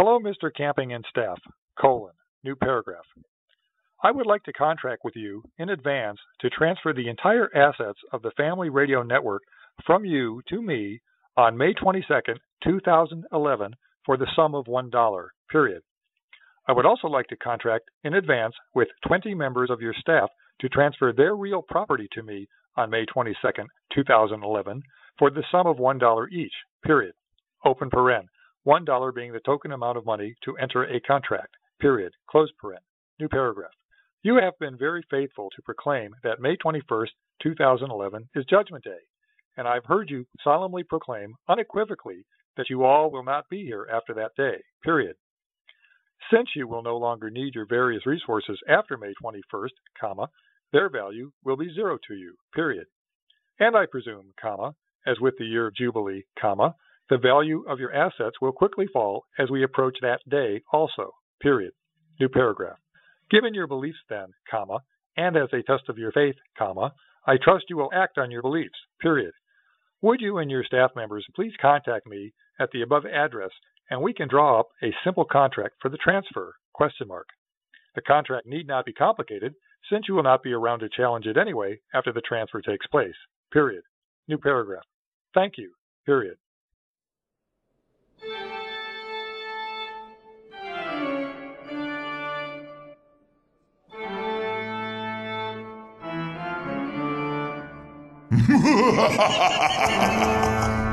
Hello, Mr. Camping and staff, new paragraph. I would like to contract with you in advance to transfer the entire assets of the Family Radio Network from you to me on May 22nd, 2011 for the sum of $1, period. I would also like to contract in advance with 20 members of your staff to transfer their real property to me on May 22nd, 2011 for the sum of $1 each, period. Open paren. $1 being the token amount of money to enter a contract, period. Close paren. New paragraph. You have been very faithful to proclaim that May 21st, 2011 is Judgment Day, and I've heard you solemnly proclaim unequivocally that you all will not be here after that day, period. Since you will no longer need your various resources after May 21st, comma, their value will be zero to you, period. And I presume, comma, as with the year of Jubilee, comma, the value of your assets will quickly fall as we approach that day also, period. New paragraph. Given your beliefs then, comma, and as a test of your faith, comma, I trust you will act on your beliefs, period. Would you and your staff members please contact me at the above address, and we can draw up a simple contract for the transfer, question mark. The contract need not be complicated, since you will not be around to challenge it anyway after the transfer takes place, period. New paragraph. Thank you, period. Ha ha ha ha ha ha!